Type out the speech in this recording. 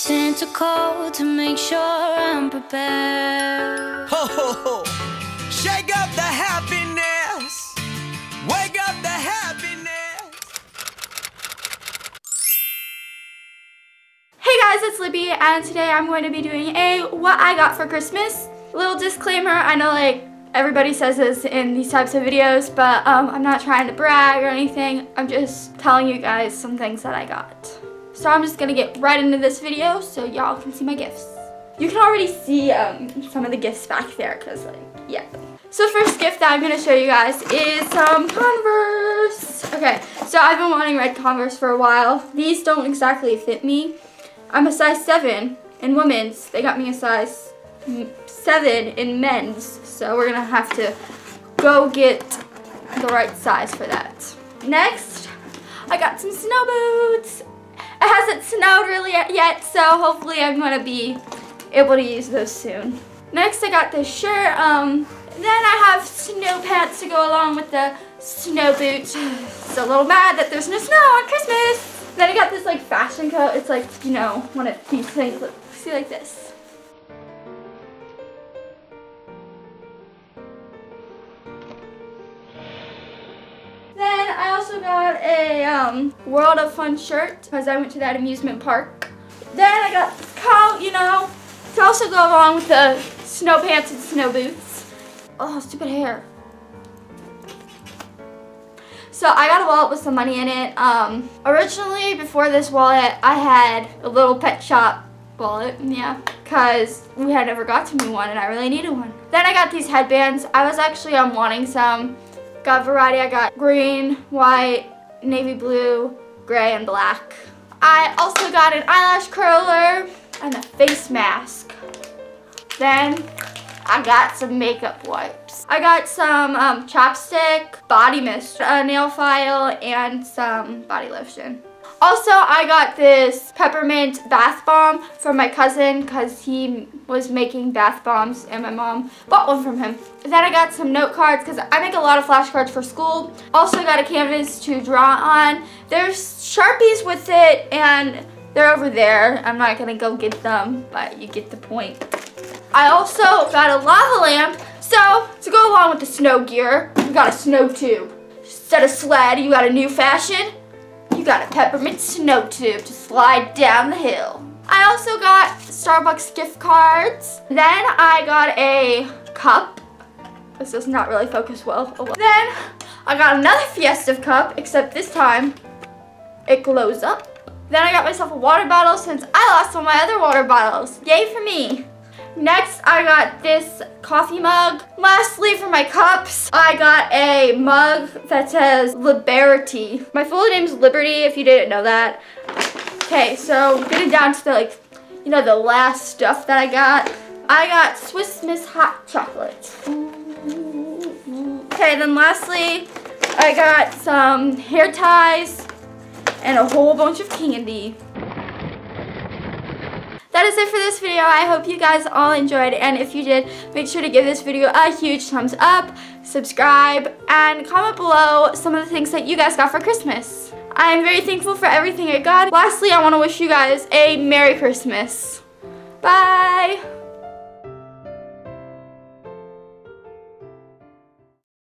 Sent a call to make sure I'm prepared. Ho, ho, ho. Shake up the happiness. Wake up the happiness. Hey guys, it's Libby, and today I'm going to be doing a what I got for Christmas. Little disclaimer, I know like everybody says this in these types of videos, but I'm not trying to brag or anything. I'm just telling you guys some things that I got. So I'm just gonna get right into this video so y'all can see my gifts. You can already see some of the gifts back there, cause like, yeah. So the first gift that I'm gonna show you guys is some Converse. Okay, so I've been wanting red Converse for a while. These don't exactly fit me. I'm a size 7 in women's. They got me a size 7 in men's. So we're gonna have to go get the right size for that. Next, I got some snow boots. It hasn't snowed really yet, so hopefully I'm gonna be able to use those soon. Next, I got this shirt. Then I have snow pants to go along with the snow boots. It's a little mad that there's no snow on Christmas. Then I got this like fashion coat. It's like, you know, one of these things. Look, see like this. I also got a World of Fun shirt because I went to that amusement park. Then I got this coat, you know, to also go along with the snow pants and snow boots. Oh, stupid hair. So I got a wallet with some money in it. Originally, before this wallet, I had a little pet shop wallet, yeah, because we had never got to me one and I really needed one. Then I got these headbands. I was actually wanting some. Got variety. I got green, white, navy blue, gray, and black. I also got an eyelash curler and a face mask. Then I got some makeup wipes. I got some chapstick, body mist, a nail file, and some body lotion. Also, I got this peppermint bath bomb from my cousin because he was making bath bombs and my mom bought one from him. Then I got some note cards because I make a lot of flashcards for school. Also got a canvas to draw on. There's Sharpies with it and they're over there. I'm not gonna go get them, but you get the point. I also got a lava lamp. So to go along with the snow gear, we got a snow tube. Instead of sled, you got a new fashion. You got a peppermint snow tube to slide down the hill. I also got Starbucks gift cards. Then I got a cup. This does not really focus well. Oh, well. Then I got another Fiesta cup, except this time it glows up. Then I got myself a water bottle since I lost all my other water bottles. Yay for me. Next, I got this coffee mug. Lastly, for my cups, I got a mug that says Liberty. My full name's Liberty, if you didn't know that. Okay, so getting down to the, like, you know, the last stuff that I got. I got Swiss Miss hot chocolate. Okay, then lastly, I got some hair ties and a whole bunch of candy. That is it for this video. I hope you guys all enjoyed, and if you did, make sure to give this video a huge thumbs up, subscribe, and comment below some of the things that you guys got for Christmas. I am very thankful for everything I got. Lastly, I want to wish you guys a Merry Christmas. Bye!